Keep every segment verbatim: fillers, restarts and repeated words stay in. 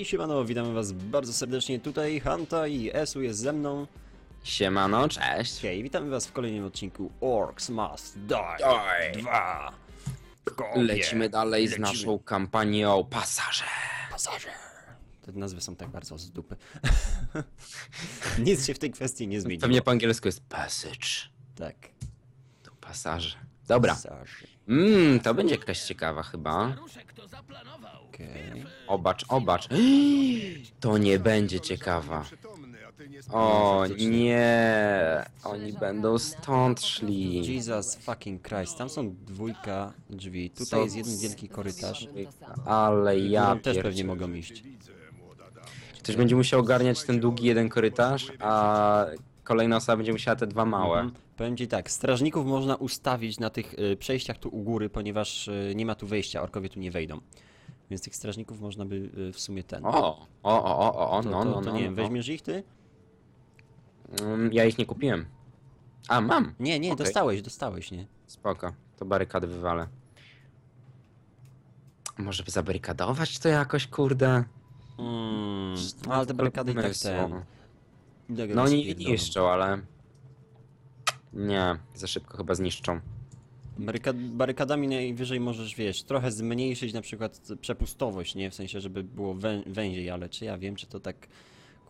Hej, siemano, witamy was bardzo serdecznie tutaj, Hantaa i Esu jest ze mną. Siemano, cześć. Hej, witamy was w kolejnym odcinku Orcs Must Die! dwa. Kopie. Lecimy dalej Lecimy. z naszą kampanią Pasażer. Pasażer. Te nazwy są tak bardzo z dupy. Nic się w tej kwestii nie zmieniło. Pewnie po angielsku jest Passage. Tak. To pasażer. Dobra. Mmm, to będzie jakaś ciekawa chyba. Okay. Obacz, obacz. To nie będzie ciekawa. O nie. Oni będą stąd szli. Jesus fucking Christ. Tam są dwójka drzwi. Tutaj jest jeden wielki korytarz. Ale ja też pewnie mogą iść. Ktoś będzie musiał ogarniać ten długi jeden korytarz, a kolejna osoba będzie musiała te dwa małe. Mhm. Powiem ci tak, strażników można ustawić na tych y, przejściach tu u góry, ponieważ y, nie ma tu wejścia, orkowie tu nie wejdą. Więc tych strażników można by y, w sumie ten... O, o, o, o, o, no, no, no. To, to, to nie wiem, no, weźmiesz ich ty? Um, ja ich nie kupiłem. A, mam! Nie, nie, okay. dostałeś, dostałeś, nie? Spoko, to barykady wywalę. Może by zabarykadować to jakoś, kurde? Hmm, no, ale te barykady i tak ten... No oni niszczą, ale... Nie, za szybko chyba zniszczą. Baryka barykadami najwyżej możesz, wiesz, trochę zmniejszyć na przykład przepustowość, nie? W sensie, żeby było wę węziej, ale czy ja wiem, czy to tak,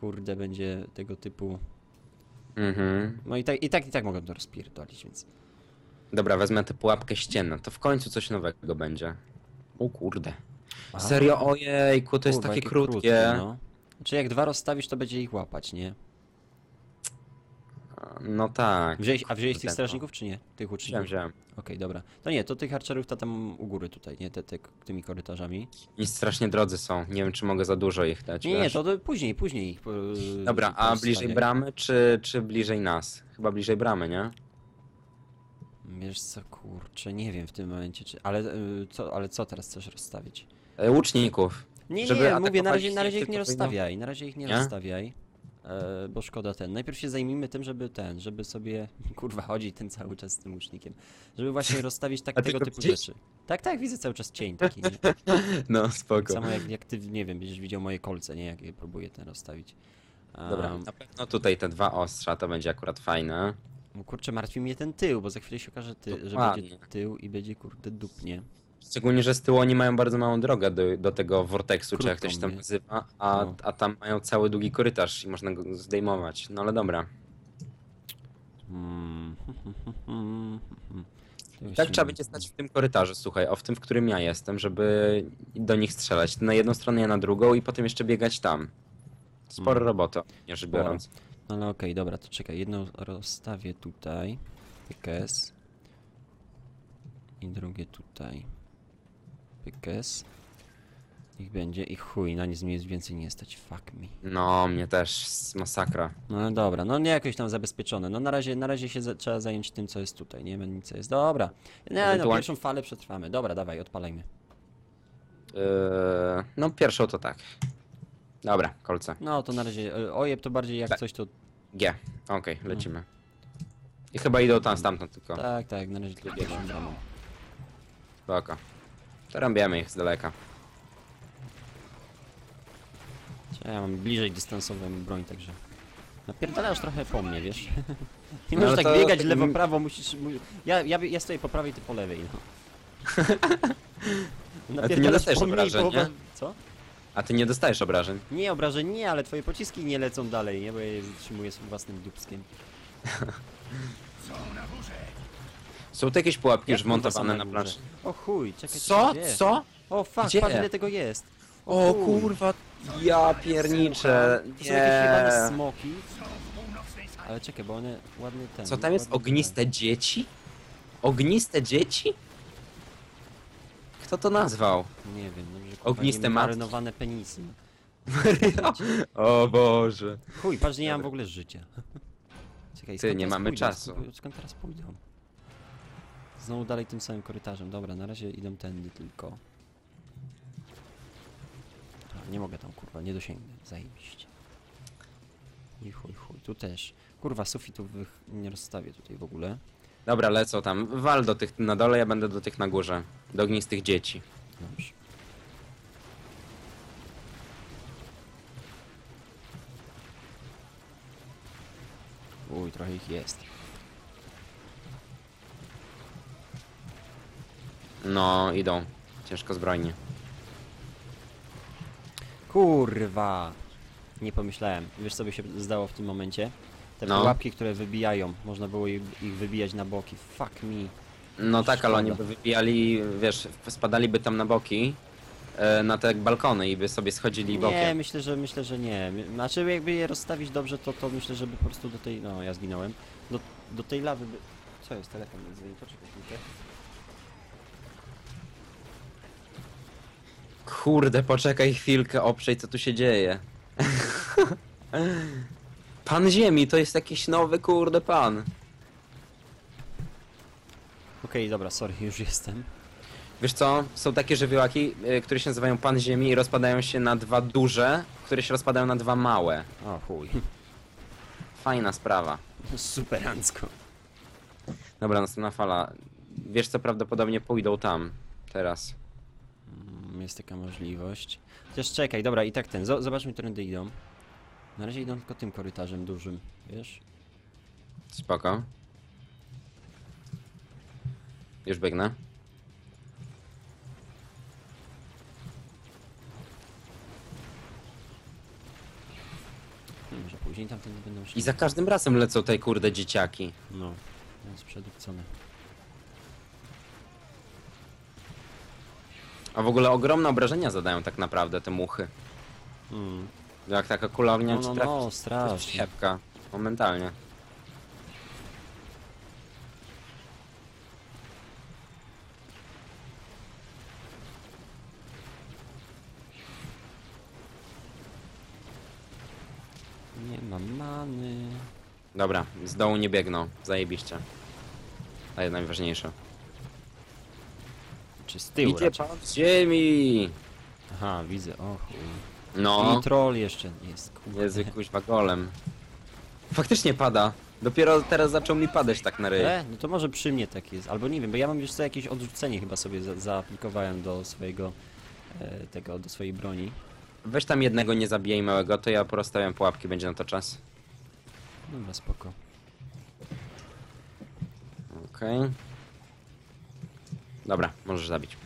kurde, będzie tego typu... Mhm. No i tak, i tak, i tak mogę to rozpierdolić, więc... Dobra, wezmę tę pułapkę ścienną, to w końcu coś nowego będzie. O kurde. Aha. Serio, ojejku, to jest Kurwa, takie krótkie. krótkie no. Znaczy jak dwa rozstawisz, to będzie ich łapać, nie? No tak. Wzięłeś, a wzięłeś tych strażników, czy nie? Tych uczniów? Wziąłem. Okej, dobra. To nie, to tych harcerów to tam u góry tutaj, nie? Te, te, tymi korytarzami. I strasznie drodzy są. Nie wiem, czy mogę za dużo ich dać. Nie, nie, to, to później, później ich... Dobra, a bliżej bramy, czy, czy bliżej nas? Chyba bliżej bramy, nie? Wiesz co, kurczę, nie wiem w tym momencie, czy... Ale, co, ale co teraz chcesz rozstawić? Łuczników. Nie, nie, mówię, na razie, na razie ich nie rozstawiaj. Na razie ich nie, nie? rozstawiaj. E, bo szkoda ten. Najpierw się zajmijmy tym, żeby ten, żeby sobie, kurwa, chodzi ten cały czas z tym łucznikiem. Żeby właśnie rozstawić tak, tego typu widzisz? rzeczy. Tak, tak, widzę cały czas cień taki. Nie? No, spoko. Tak samo jak, jak ty, nie wiem, będziesz widział moje kolce, nie? Jak je próbuję ten rozstawić. Um, Dobra, na pewno tutaj te dwa ostrza, to będzie akurat fajne. No kurczę, martwi mnie ten tył, bo za chwilę się okaże, ty, że będzie tył i będzie, kurde, dupnie. Szczególnie, że z tyłu oni mają bardzo małą drogę do, do tego vorteksu, Krótką, czy jak ktoś tam nazywa, a, no. a tam mają cały długi korytarz i można go zdejmować. No ale dobra. Hmm. Tak trzeba będzie stać w tym korytarzu, słuchaj, o w tym, w którym ja jestem, żeby do nich strzelać. Na jedną stronę, ja na drugą i potem jeszcze biegać tam. Sporo hmm. roboty, nie rzecz biorąc. No ale okej, dobra, to czekaj, jedną rozstawię tutaj. Pykes. I drugie tutaj. Pykes. Niech będzie i chuj, na nic mnie jest więcej nie stać, fuck me. No, mnie też, masakra. No dobra, no nie jakoś tam zabezpieczone, no na razie, na razie się za trzeba zająć tym, co jest tutaj, nie wiem, nic jest, dobra. Nie, no, no pierwszą falę przetrwamy, dobra, dawaj, odpalajmy. Yy, no pierwszą to tak. Dobra, kolce. No to na razie, ojeb to bardziej jak Le coś to... G, okej, okay, lecimy. I chyba idą tam, stamtąd tylko. Tak, tak, na razie tylko pierwszą bramą. Spoko. To rąbiamy ich z daleka. Ja mam bliżej dystansową broń, także... Napierdalasz trochę po mnie, wiesz? Nie no możesz tak to... biegać lewo-prawo, musisz... Ja, ja, ja stoję po prawej, ty po lewej, no. Napierdalasz po mnie i połowa... Co? A ty nie dostajesz obrażeń? Nie, obrażeń nie, ale twoje pociski nie lecą dalej, nie? Bo ja je zatrzymuję swoim własnym dupskiem. Są na górze. Są tu jakieś pułapki już montowane na planszy. O chuj, czekaj. Co? Gdzie? Co? O fuck, patrz ile tego jest. O, o kurwa, ja pierniczę. To są jakieś chyba smoki. Ale czekaj, bo one ładny ten. Co tam jest? Ogniste ten. dzieci? Ogniste dzieci? Kto to nazwał? Nie wiem. No, ogniste matki. Marynowane penisy. O Boże. Chuj, patrz, nie mam w ogóle życia. Czekaj, Ty, nie mamy pójdę? czasu. Skąd teraz pójdą? Znowu dalej tym samym korytarzem. Dobra, na razie idą tędy tylko. A, nie mogę tam, kurwa, nie dosięgnę. Zajebiście. I chuj, chuj, tu też. Kurwa, sufitu nie rozstawię tutaj w ogóle. Dobra, lecą tam. Wal do tych na dole, ja będę do tych na górze. Do ognistych dzieci. Dobrze. Uj, trochę ich jest. No, idą. Ciężko zbrojnie. Kurwa! Nie pomyślałem. Wiesz, co by się zdało w tym momencie? Te no. pułapki, które wybijają. Można było ich wybijać na boki. Fuck me. No Już tak, szkoda. Ale oni by wybijali, wiesz, spadaliby tam na boki, na te balkony i by sobie schodzili bokiem. Nie, myślę, że myślę, że nie. Znaczy, jakby je rozstawić dobrze, to, to myślę, żeby po prostu do tej... No, ja zginąłem. Do, do tej lawy by... Co jest? Telefon nie dzwoni, poczekaj chwilkę. Kurde, poczekaj chwilkę, obczaj, co tu się dzieje. Pan Ziemi, to jest jakiś nowy, kurde, pan. Okej, okay, dobra, sorry, już jestem. Wiesz co, są takie żywiołaki, y, które się nazywają Pan Ziemi i rozpadają się na dwa duże, które się rozpadają na dwa małe. O chuj. Fajna sprawa. Superancko. Dobra, następna fala. Wiesz co, prawdopodobnie pójdą tam. Teraz. Jest taka możliwość. Chociaż czekaj, dobra, i tak ten, zobaczmy, którędy idą. Na razie idą tylko tym korytarzem dużym, wiesz? Spoko. Już biegnę. Może później tamten nie będą się... I za każdym razem lecą te kurde dzieciaki. No, więc przedupcone. A w ogóle ogromne obrażenia zadają tak naprawdę te muchy. Mm. Jak taka kula ognia no, no, no, no, strasznie. Siepka, momentalnie. Nie mam many. Dobra, z dołu nie biegną, zajebiście. A jest najważniejsze. Czy z tyłu idzie pan z ziemi! Aha, widzę, o chuj. No. I troll jeszcze jest, kurde. Jezu, kuźwa, golem. Faktycznie pada. Dopiero teraz zaczął mi padać tak na ryj. E, no to może przy mnie tak jest, albo nie wiem, bo ja mam już co jakieś odrzucenie chyba sobie za zaaplikowałem do swojego, e, tego, do swojej broni. Weź tam jednego nie zabijaj małego, to ja porozstawiam pułapki, będzie na to czas. Dobra, spoko. Okej. Okay. Dobra, możesz zabić.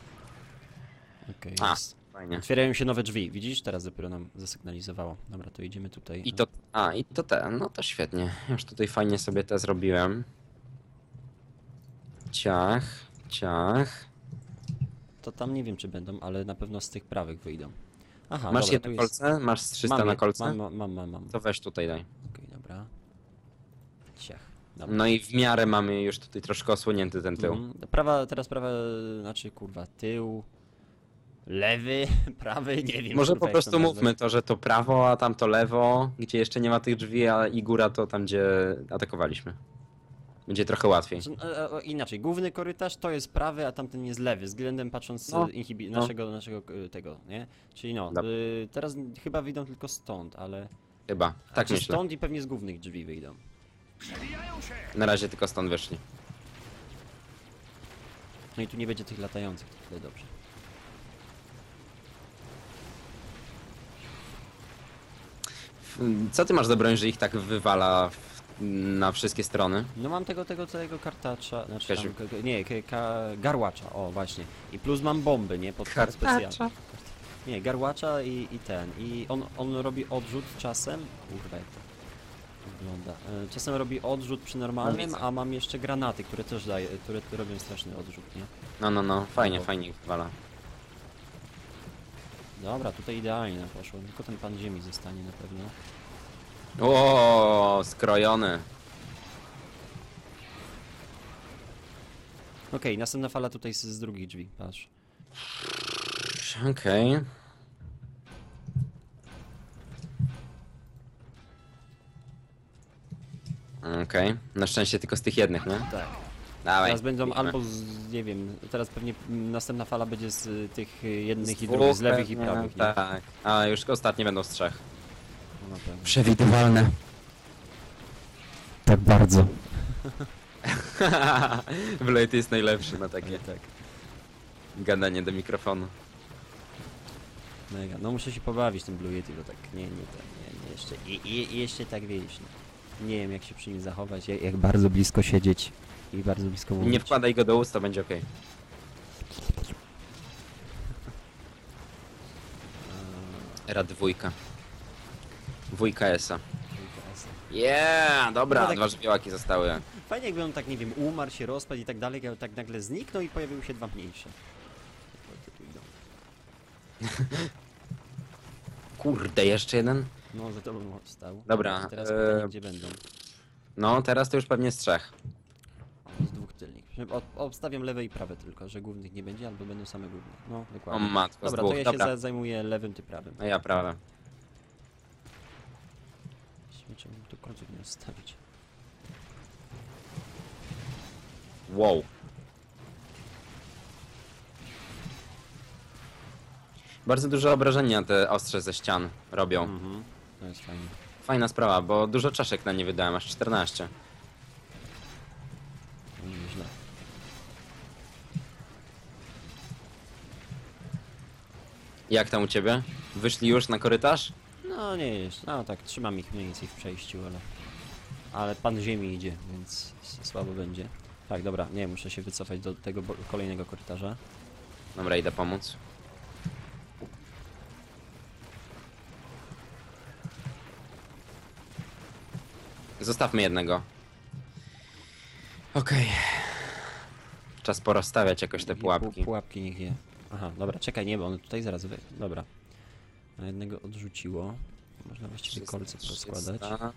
Okej, okay, fajnie. Otwierają się nowe drzwi, widzisz? Teraz dopiero nam zasygnalizowało. Dobra, to idziemy tutaj. I to, a, i to te, no to świetnie. Już tutaj fajnie sobie te zrobiłem. Ciach, ciach. To tam nie wiem, czy będą, ale na pewno z tych prawych wyjdą. Aha, masz dobra, jedno kolce? Jest... Masz trzysta mam, na kolce? Mam, mam, mam, mam. To weź tutaj daj. Okej, okay, dobra. Ciach. Dobra. No i w miarę mamy już tutaj troszkę osłonięty ten tył. Mm, prawa, teraz prawa, znaczy kurwa, tył, lewy, prawy, nie wiem. Może kurwa, po prostu to mówmy to, że to prawo, a tam to lewo, gdzie jeszcze nie ma tych drzwi, a i góra to tam, gdzie atakowaliśmy. Będzie trochę łatwiej. Inaczej, główny korytarz to jest prawy, a tamten jest lewy, względem patrząc no, inhibi no. naszego, naszego tego, nie? Czyli no, y teraz chyba wyjdą tylko stąd, ale... Chyba, tak myślę. Stąd i pewnie z głównych drzwi wyjdą. Na razie tylko stąd wyszli. No i tu nie będzie tych latających, to tyle dobrze. Co ty masz za broń, że ich tak wywala w, na wszystkie strony? No mam tego, tego całego kartacza, znaczy tam, nie, garłacza, o właśnie. I plus mam bomby, nie? Pod specjalne. Nie, garłacza i, i ten. I on, on robi odrzut czasem, kurwa jak to wygląda. Czasem robi odrzut przy normalnym, a mam jeszcze granaty, które też daje, które robią straszny odrzut, nie? No, no, no, fajnie, no. fajnie wala. Dobra, tutaj idealnie poszło, tylko ten pan ziemi zostanie na pewno. O, skrojony. Okej, okay, następna fala tutaj z, z drugich drzwi, patrz. Okej. Okay. Okej, okay. Na szczęście tylko z tych jednych, nie? Tak. Dawaj. Teraz będą albo z, nie wiem, teraz pewnie następna fala będzie z tych jednych z i drugich, z lewych i prawych. No, tak, a już ostatnie będą z trzech. No, przewidywalne. Tak bardzo. Blue Yeti jest najlepszy na takie tak. gadanie do mikrofonu. Mega, no muszę się pobawić tym Blue Yeti, bo tak nie, nie, nie, nie jeszcze, i, i jeszcze tak wielicznie. Nie wiem, jak się przy nim zachować, jak, jak bardzo blisko siedzieć i bardzo blisko mówić. Nie wkładaj go do usta, będzie okej. Okay. Era dwójka. Dwójka Esa. Yeah, dobra, no tak, dwa żywiołaki zostały. Fajnie, jakby on tak, nie wiem, umarł, się rozpadł i tak dalej, ale tak nagle zniknął i pojawiły się dwa mniejsze. Kurde, jeszcze jeden? No, za tobą odstał. Dobra. Teraz pytanie, gdzie będą? No, teraz to już pewnie z trzech. Z dwóch tylnych. Obstawiam lewe i prawe tylko, że głównych nie będzie, albo będą same główne. No, dokładnie. O matko, dobra, z dwóch. to ja dobra. się zajmuję lewym, ty prawym. A ja prawem. Chciałbym tu końców nie ustawić. Wow. Bardzo duże obrażenia te ostrze ze ścian robią. Mm-hmm. To jest fajne. Fajna sprawa, bo dużo czaszek na nie wydałem, aż czternaście. To nie źle. Jak tam u ciebie? Wyszli już na korytarz? No nie jest. No tak, trzymam ich mniej więcej w przejściu, ale... Ale pan ziemi idzie, więc słabo będzie. Tak, dobra, nie, muszę się wycofać do tego kolejnego korytarza. Dobra, idę pomóc. Zostawmy jednego. Okej. Okay. Czas porozstawiać jakoś te pułapki. Pułapki niech je. Aha, dobra, czekaj, nie, bo on tutaj zaraz wy... Dobra. A jednego odrzuciło. Można właściwie kolce poskładać. No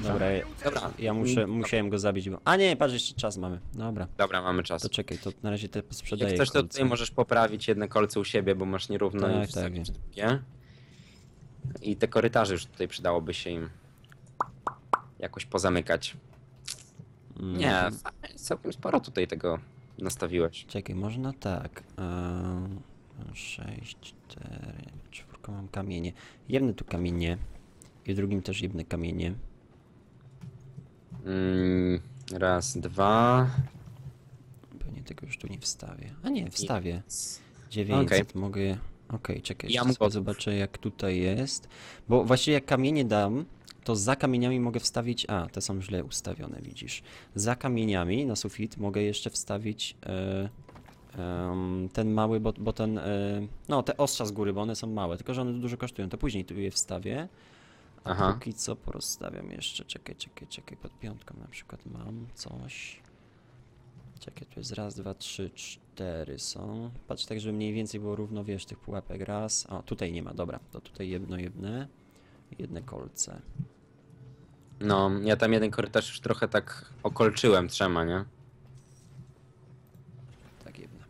dobra, ja, dobra. ja muszę, musiałem go zabić, bo... A nie, patrz, jeszcze czas mamy. Dobra. Dobra, mamy czas. To czekaj, to na razie te sprzedaję. Jak chcesz, to tutaj możesz poprawić jedne kolce u siebie, bo masz nierówno. Tak, i tak, nie? I te korytarze już tutaj przydałoby się im jakoś pozamykać. Mm. Nie, całkiem sporo tutaj tego nastawiłeś. Czekaj, można tak. sześć, cztery, czwórko mam kamienie. Jedne tu kamienie. I w drugim też jedne kamienie. Mm, raz, dwa. Pewnie tego już tu nie wstawię. A nie, wstawię. dziewięćset okay. Mogę... Okej, okay, czekaj, ja sobie zobaczę, jak tutaj jest. Bo właściwie jak kamienie dam, to za kamieniami mogę wstawić... A, te są źle ustawione, widzisz. Za kamieniami na sufit mogę jeszcze wstawić e, e, ten mały, bo, bo ten... E, no, te ostrza z góry, bo one są małe, tylko że one dużo kosztują. To później tu je wstawię. A aha. Póki co porozstawiam jeszcze. Czekaj, czekaj, czekaj. Pod piątką na przykład mam coś... Czekaj, tu jest raz, dwa, trzy, cztery są. Patrz tak, żeby mniej więcej było równo, wiesz, tych pułapek. Raz. O, tutaj nie ma, dobra. To tutaj jedno, jedne. Jedne kolce. No, ja tam jeden korytarz już trochę tak okolczyłem trzema, nie? Tak, jedne.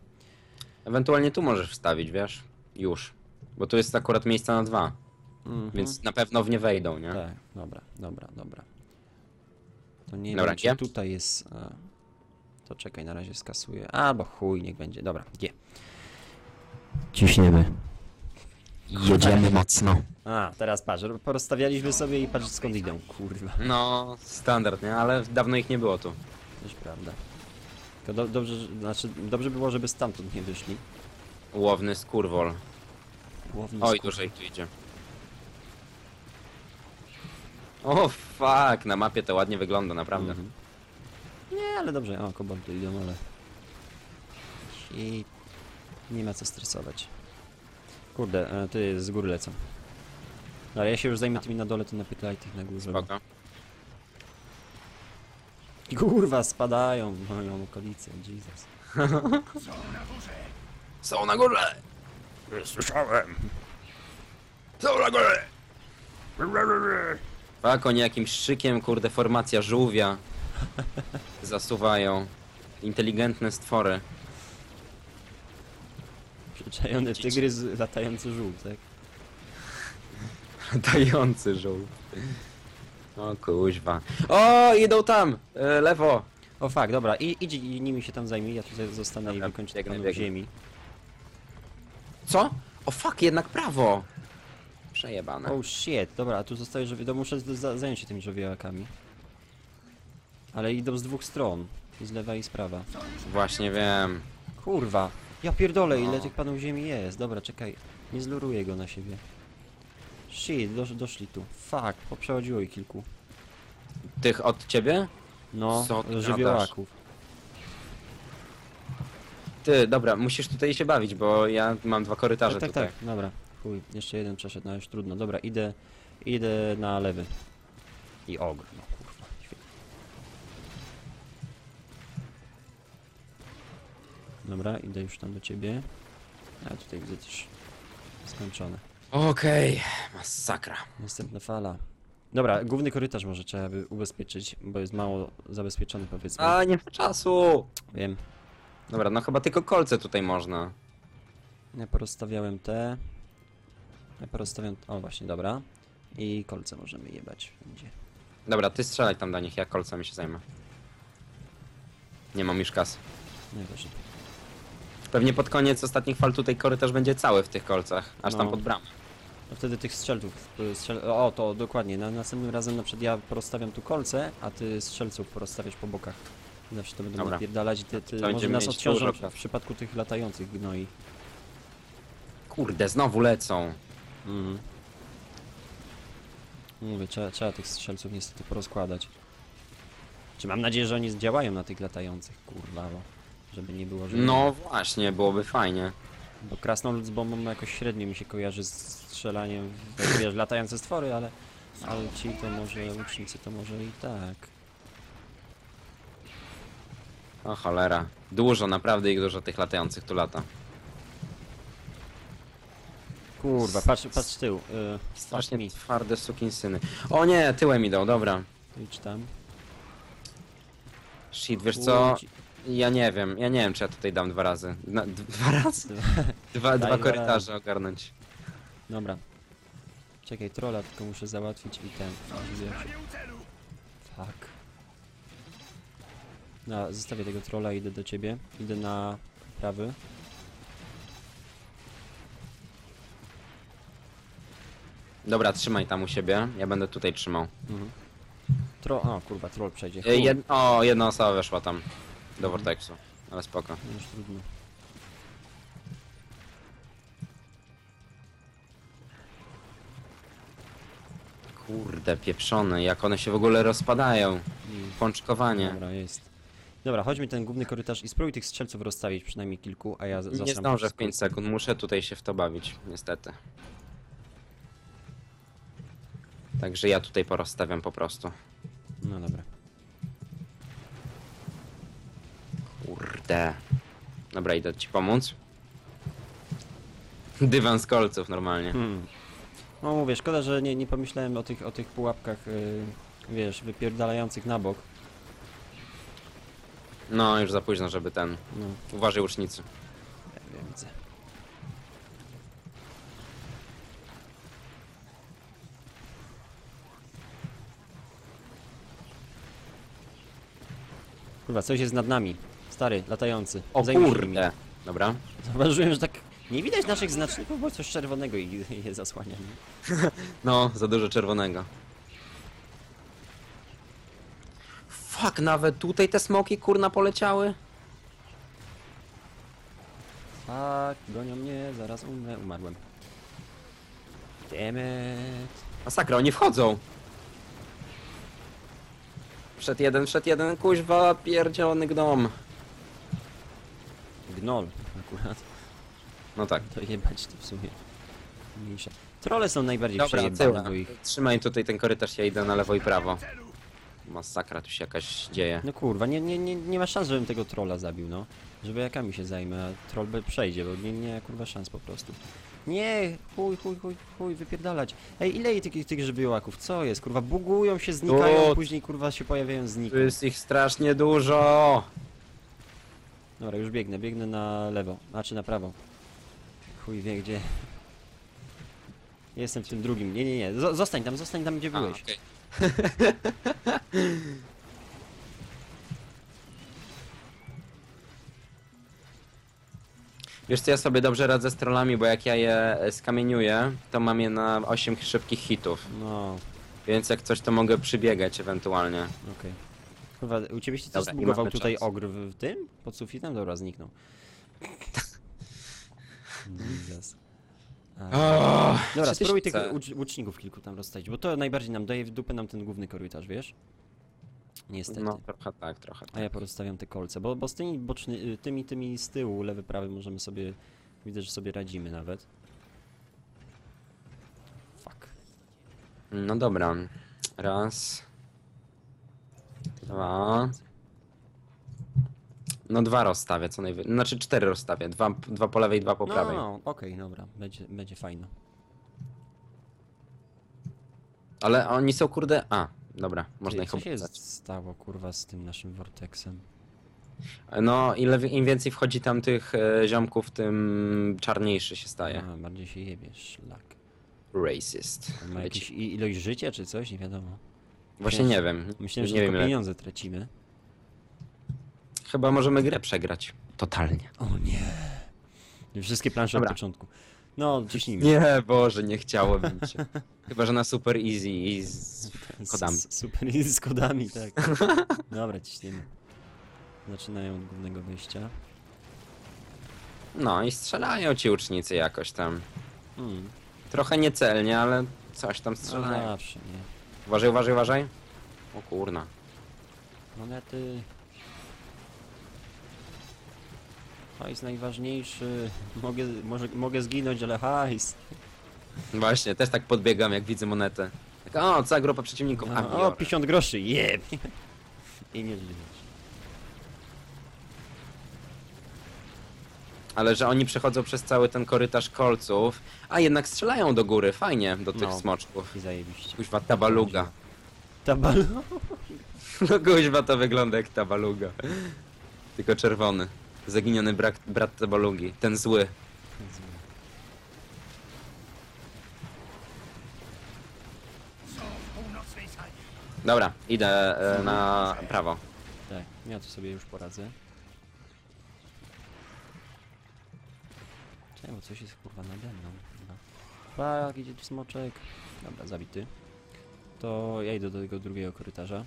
Ewentualnie tu możesz wstawić, wiesz? Już. Bo tu jest akurat miejsca na dwa. Mhm. Więc na pewno w nie wejdą, nie? Tak, dobra, dobra, dobra. To nie dobra, wiem, czy tutaj jest... A... To czekaj, na razie skasuję. A, bo chuj, niech będzie. Dobra, G. Ciśniemy. Jedziemy mocno. A, teraz patrz, porozstawialiśmy sobie i patrz, skąd idą, kurwa. No, standard, nie? Ale dawno ich nie było tu. Też prawda. To do, dobrze, znaczy, dobrze było, żeby stamtąd nie wyszli. Łowny skurwol. Łowny skurwol. Oj, dużo ich tu idzie. O, fuck, na mapie to ładnie wygląda, naprawdę. Mhm. Nie, ale dobrze. O, koboldy idą, ale... I... Nie ma co stresować. Kurde, ty z góry lecą. Ale ja się już zajmę tymi na dole, to napytlaj tych na górze. Spoko. Kurwa, spadają w moją okolicę, Jesus. Są na górze! Są na górze! Słyszałem! Są na górze! Tak, oni jakimś szykiem, kurde, formacja żółwia. Zasuwają. Inteligentne stwory. Przyczajone tygry z... latający żółw, tak? Latający żółw. O kuźwa. O, idą tam! E, lewo! O fakt, dobra, I, idź i nimi się tam zajmij, ja tutaj zostanę, dobra, i wykończę na ziemi. Co? O fuck, jednak prawo! Przejebane. Oh shit, dobra, a tu zostaje, że żowi... muszę zająć się tymi żowiakami. Ale idą z dwóch stron. I z lewa, i z prawa. Właśnie wiem. Kurwa. Ja pierdolę, no. Ile tych panów ziemi jest. Dobra, czekaj. Nie zluruję go na siebie. Shit, dosz, doszli tu. Fuck, poprzechodziło ich kilku. Tych od ciebie? No, żywiołaków. Ty, dobra, musisz tutaj się bawić, bo ja mam dwa korytarze no, tak, tutaj. Tak, tak, dobra. Chuj, jeszcze jeden przeszedł, no już trudno. Dobra, idę, idę na lewy. I ogr, no kurwa, świetnie. Dobra, idę już tam do ciebie. A tutaj widzę też skończone. Okej, okay. Masakra. Następna fala. Dobra, główny korytarz może trzeba by ubezpieczyć, bo jest mało zabezpieczony, powiedzmy. A, nie ma czasu! Wiem. Dobra, no chyba tylko kolce tutaj można. Ja porozstawiałem te. Ja porozstawiam... O, właśnie, dobra. I kolce możemy jebać wszędzie. Dobra, ty strzelaj tam do nich, ja kolcami się zajmę. Nie mam już kasy. Nie, też nie. Pewnie pod koniec ostatnich fal tutaj korytarz będzie cały w tych kolcach, aż no. Tam pod bramę. No wtedy tych strzelców... Strzel... O, to dokładnie. Na, następnym razem na przykład ja porozstawiam tu kolce, a ty strzelców porozstawiasz po bokach. Zawsze to będą napierdalać i ty, ty może nas odciążą w przypadku tych latających gnoi. Kurde, znowu lecą. Mhm. Mówię, trzeba, trzeba tych strzelców niestety porozkładać. Czy mam nadzieję, że oni zdziałają na tych latających, kurwa, bo żeby nie było, że... No właśnie, byłoby fajnie. Bo krasnolud z bombą jakoś średnio mi się kojarzy z strzelaniem, wiesz, latające stwory, ale... Ale ci to może, łucznicy to może i tak. O cholera. Dużo, naprawdę ich dużo tych latających tu lata. Kurwa, patrz, patrz tył. Yy, Strasznie mi twarde sukinsyny. O nie, tyłem idą, dobra. Idź tam. Shit, wiesz co? Ja nie wiem, ja nie wiem czy ja tutaj dam dwa razy. Na, dwa razy? Dwa, dwa, dwa korytarze dwa ogarnąć. Dobra. Czekaj, trolla tylko muszę załatwić i ten. Fuck. No, zostawię tego trolla i idę do ciebie. Idę na prawy. Dobra, trzymaj tam u siebie. Ja będę tutaj trzymał. Mhm. Tro... O kurwa, troll przejdzie. Jed... O, jedna osoba weszła tam. Do mhm. Vortexu. Ale spoko. No już trudno. Kurde, pieprzone. Jak one się w ogóle rozpadają. Pączkowanie. Dobra, jest. Dobra, chodźmy ten główny korytarz i spróbuj tych strzelców rozstawić, przynajmniej kilku, a ja zasram. Nie zdążę w pięć sekund, muszę tutaj się w to bawić, niestety. Także ja tutaj porozstawiam po prostu. No dobra. Kurde. Dobra, idę ci pomóc. Dywan z kolców normalnie. Hmm. No mówię, szkoda, że nie, nie pomyślałem o tych, o tych pułapkach, yy, wiesz, wypierdalających na bok. No, już za późno, żeby ten... No. Uważaj, łucznicy. Ja wiem, widzę. Kurwa, coś jest nad nami. Stary, latający. O kurde! Dobra. Zauważyłem, że tak... Nie widać naszych znaczników, bo coś czerwonego i je zasłania. No, za dużo czerwonego. Fuck, nawet tutaj te smoki kurna poleciały. Fuck, gonią mnie, zaraz umrę, umarłem. Demet. Masakra, oni wchodzą. Przed jeden, przed jeden, kuźwa, pierdzielony gnom. Gnol akurat. No tak. To jebać to w sumie mniejsze. Trolle są najbardziej przejebane, bo ich... Trzymaj tutaj ten korytarz, ja idę na lewo i prawo. Masakra tu się jakaś dzieje. No kurwa, nie, nie, nie, nie ma szans, żebym tego trolla zabił, no. Żeby jakami się zajmę, a troll by przejdzie, bo nie, nie, kurwa, szans po prostu. Nie, chuj, chuj, chuj, chuj, wypierdalać. Ej, ile tych, tych żywiołaków, co jest, kurwa, bugują się, znikają, tu, później, kurwa, się pojawiają, znikają. Tu jest ich strasznie dużo. Dobra, już biegnę, biegnę na lewo, znaczy na prawo. Chuj wie gdzie. Jestem w tym drugim, nie, nie, nie, Z zostań tam, zostań tam, gdzie a, byłeś. Okay. Wiesz co, ja sobie dobrze radzę z trollami, bo jak ja je skamieniuję, to mam je na osiem szybkich hitów. No. Więc jak coś, to mogę przybiegać ewentualnie. Okej. Kurwa, u ciebie się coś zbugował tutaj ogr w tym? Pod sufitem? Dobra, zniknął. Jesus. Oh, dobra, spróbuj tych łuczników kilku tam rozstawić, bo to najbardziej nam daje w dupę nam ten główny korytarz, wiesz? Niestety. No trochę tak, trochę tak. A ja porozstawiam te kolce, bo, bo z tymi bocznymi, tymi, tymi z tyłu, lewy, prawy możemy sobie, widzę, że sobie radzimy nawet. Fuck. No dobra. Raz. Dwa. No dwa rozstawię, co najwyżej. Znaczy cztery rozstawię. Dwa, dwa po lewej, dwa po no, prawej. No, okej, okay, dobra. Będzie, będzie fajno. Ale oni są kurde... A, dobra. Można Czyli, ich opuszczać. Co się stało, kurwa, z tym naszym vorteksem? No, ile, im więcej wchodzi tam tych e, ziomków, tym czarniejszy się staje. A, bardziej się jebiesz, szlak. Racist. On ma jakieś ilość życia czy coś? Nie wiadomo. Właśnie nie wiem. Myślałem, że nie tylko wiem, pieniądze jak... tracimy. Chyba możemy grę przegrać. Totalnie. O nie. Wszystkie plansze od początku. No, ciśnijmy. Nie, Boże, nie chciałbym się. Chyba, że na super easy i z kodami. S super easy z kodami, tak. Dobra, ciśnijmy. Zaczynają od głównego wyjścia. No i strzelają ci ucznicy jakoś tam. Hmm. Trochę niecelnie, ale coś tam strzelają. Zawsze, nie. Uważaj, uważaj, uważaj. O kurna. Monety... Hajs najważniejszy. Mogę, może, mogę zginąć, ale hajs. Właśnie, też tak podbiegam, jak widzę monetę. Tak, o, cała grupa przeciwników. No, a, o, pięćdziesiąt groszy, jeb! Yeah. I nie żyjesz. Ale że oni przechodzą przez cały ten korytarz kolców, a jednak strzelają do góry, fajnie, do tych no, smoczków. I zajebiście. Kuźwa, tabaluga. Tabaluga? No kuźwa, to wygląda jak tabaluga. Tylko czerwony. Zaginiony brat, brat tabalugi. Ten zły. Ten zły. Dobra, idę e, na prawo. Tak, ja tu sobie już poradzę. Czemu coś jest kurwa nade mną? Tak, idzie tu smoczek. Dobra, zabity. To ja idę do tego drugiego korytarza.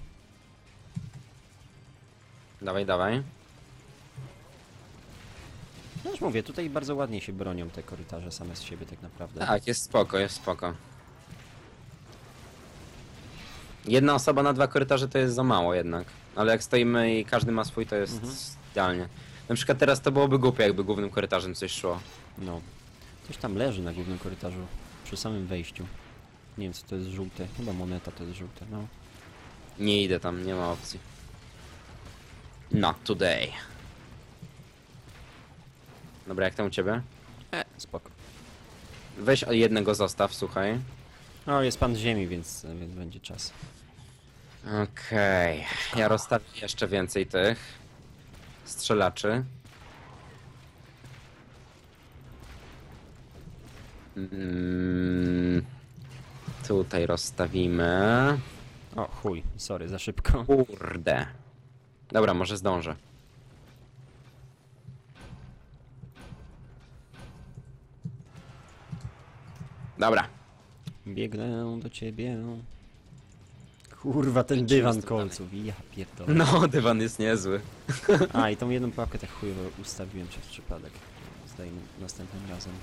Dawaj, dawaj. No już mówię, tutaj bardzo ładnie się bronią te korytarze same z siebie tak naprawdę. Tak, jest spoko, jest spoko. Jedna osoba na dwa korytarze to jest za mało jednak. Ale jak stoimy i każdy ma swój, to jest mhm. idealnie. Na przykład teraz to byłoby głupie, jakby głównym korytarzem coś szło. No. Coś tam leży na głównym korytarzu, przy samym wejściu. Nie wiem co to jest żółte, chyba moneta to jest żółte, no. Nie idę tam, nie ma opcji. Not today. Dobra, jak tam u ciebie? E, spoko. Weź jednego zostaw, słuchaj. O, jest pan z ziemi, więc, więc będzie czas. Okej. Okay. Ja rozstawię jeszcze więcej tych strzelaczy. Mm, tutaj rozstawimy. O chuj, sorry, za szybko. Kurde. Dobra, może zdążę. Dobra. Biegnę do ciebie. Kurwa, ten dywan kolców. Ja pierdolę. No, dywan jest niezły. A, i tą jedną pułapkę tak chujowo ustawiłem przez przypadek. Zdajmy następnym razem.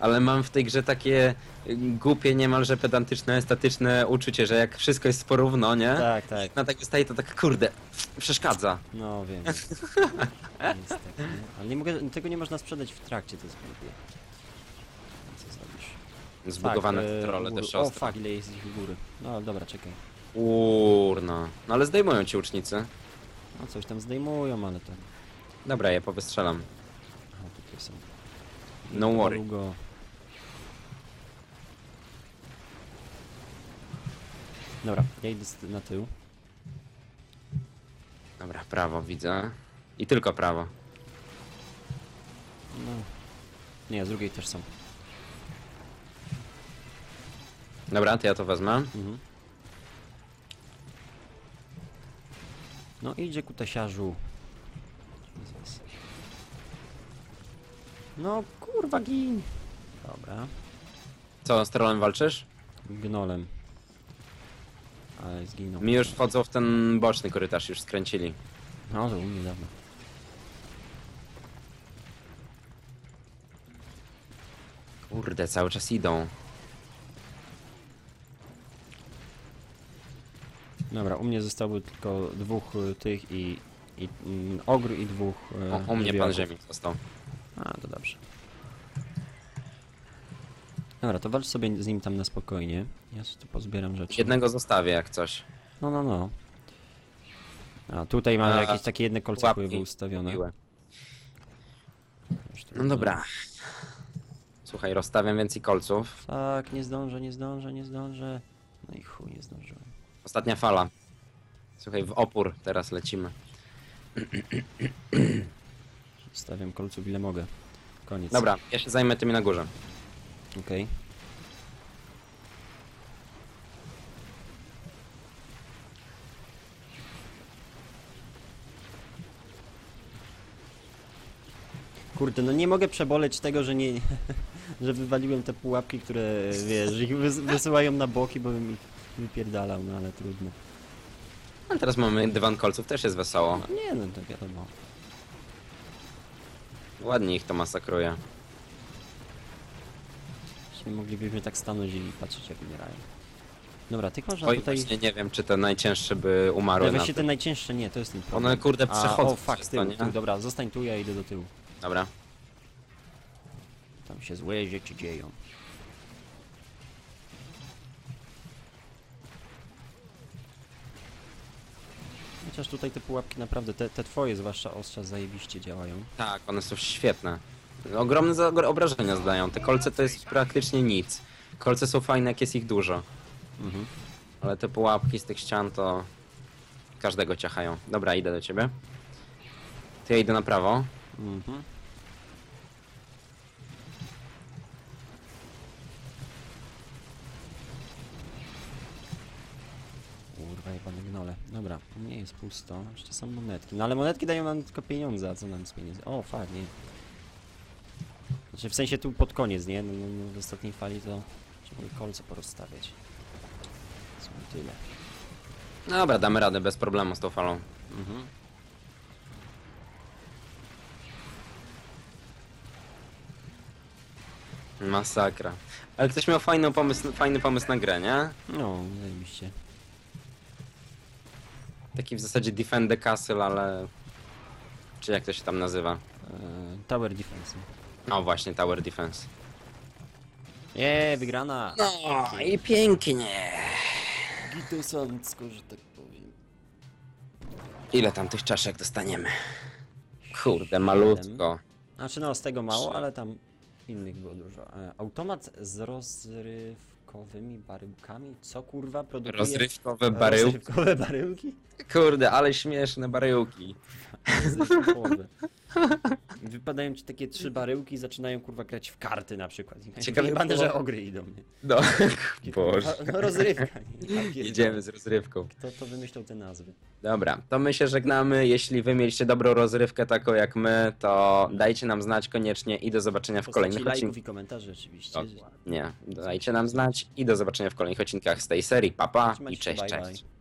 Ale mam w tej grze takie głupie, niemalże pedantyczne, estetyczne uczucie, że jak wszystko jest porówno, nie? Tak, tak. Na tak wystaje to tak, kurde, przeszkadza. No wiem. Niestety, nie? Ale nie mogę, tego nie można sprzedać w trakcie, to jest głupie. Co zrobisz? Zbugowane tak, trole też ostro. O fuck, ile jest ich góry. No dobra, czekaj. Urna. No ale zdejmują ci łucznicy. No coś tam zdejmują, ale to... Dobra, ja powystrzelam. Aha, tutaj są. No worry. Dobra, ja idę na tył. Dobra, prawo widzę. I tylko prawo. No. Nie, z drugiej też są. Dobra, to ja to wezmę. Mhm. No idzie kutasiarzu. No kurwa gin. Dobra. Co, z trolem walczysz? Gnolem. ale zginął. Mi już wchodzą w ten boczny korytarz, już skręcili. No to u mnie dawno. Kurde, cały czas idą. Dobra, u mnie zostało tylko dwóch tych i, i, i ogr i dwóch... E, o, u mnie pan ziemi został. A, to dobrze. Dobra, to walcz sobie z nim tam na spokojnie. Ja sobie tu pozbieram rzeczy. Jednego zostawię jak coś. No, no, no. A tutaj mamy A, jakieś takie jedne kolce pływu ustawione. No dobra. Słuchaj, rozstawiam więcej kolców. Tak, nie zdążę, nie zdążę, nie zdążę. No i chuj, nie zdążyłem. Ostatnia fala. Słuchaj, w opór teraz lecimy. Stawiam kolców ile mogę. Koniec. Dobra, ja się zajmę tymi na górze. Okej. Okay. Kurde, no nie mogę przeboleć tego, że nie... że wywaliłem te pułapki, które, wiesz, ich wysyłają na boki, bo bym ich wypierdalał, no ale trudno. A teraz mamy dywan kolców, też jest wesoło. No, nie, no to wiadomo. Ładnie ich to masakruje. Nie moglibyśmy tak stanąć i patrzeć jak umierają. Dobra, tylko że tutaj... Właśnie nie wiem, czy te najcięższe by umarły. Ale właśnie te najcięższe nie, to jest ten problem. One kurde przechodzą. O, fuck, z tyłu, tyłu. Dobra, zostań tu, ja idę do tyłu. Dobra. Tam się złe rzeczy dzieją. Chociaż tutaj te pułapki naprawdę, te, te twoje zwłaszcza ostrza zajebiście działają. Tak, one są świetne. Ogromne obrażenia zdają. Te kolce to jest praktycznie nic. Kolce są fajne, jak jest ich dużo. Mhm. Ale te pułapki z tych ścian to... Każdego ciachają. Dobra, idę do ciebie. Ty, ja idę na prawo. Mhm. Kurwa, jebane gnole. Dobra, nie jest pusto. Jeszcze są monetki. No ale monetki dają nam tylko pieniądze, a co nam z pieniędzy? O, fajnie. Znaczy w sensie tu pod koniec, nie? No, no, w ostatniej fali to trzeba kolce porozstawiać. Są tyle. No dobra, damy radę bez problemu z tą falą. Mhm. Masakra. Ale ktoś miał fajny pomysł, fajny pomysł na grę, nie? No, zajebiście. Taki w zasadzie Defend the Castle, ale... Czy jak to się tam nazywa? Tower Defense. No właśnie, Tower Defense. Jeee, wygrana! No i pięknie! Gitosącko, że tak powiem. Ile tam tych czaszek dostaniemy? Kurde, malutko. Znaczy no, z tego mało, ale tam innych było dużo. Automat z rozrywkowymi baryłkami? Co kurwa produkuje? Rozrywkowe baryłki? Rozrywkowe baryłki? Kurde, ale śmieszne baryłki. Rozrywkowe. Wypadają ci takie trzy baryłki i zaczynają kurwa grać w karty na przykład. Ciekawe, było... że ogry idą. Nie? No, Boże. No, rozrywka. Nie? Idziemy z rozrywką. Kto to wymyślał te nazwy? Dobra, to my się żegnamy. Jeśli wy mieliście dobrą rozrywkę taką jak my, to dajcie nam znać koniecznie i do zobaczenia w kolejnych odcinkach. Lajków i komentarzy oczywiście. Nie, dajcie nam znać i do zobaczenia w kolejnych odcinkach z tej serii. Pa, pa i cześć, cześć.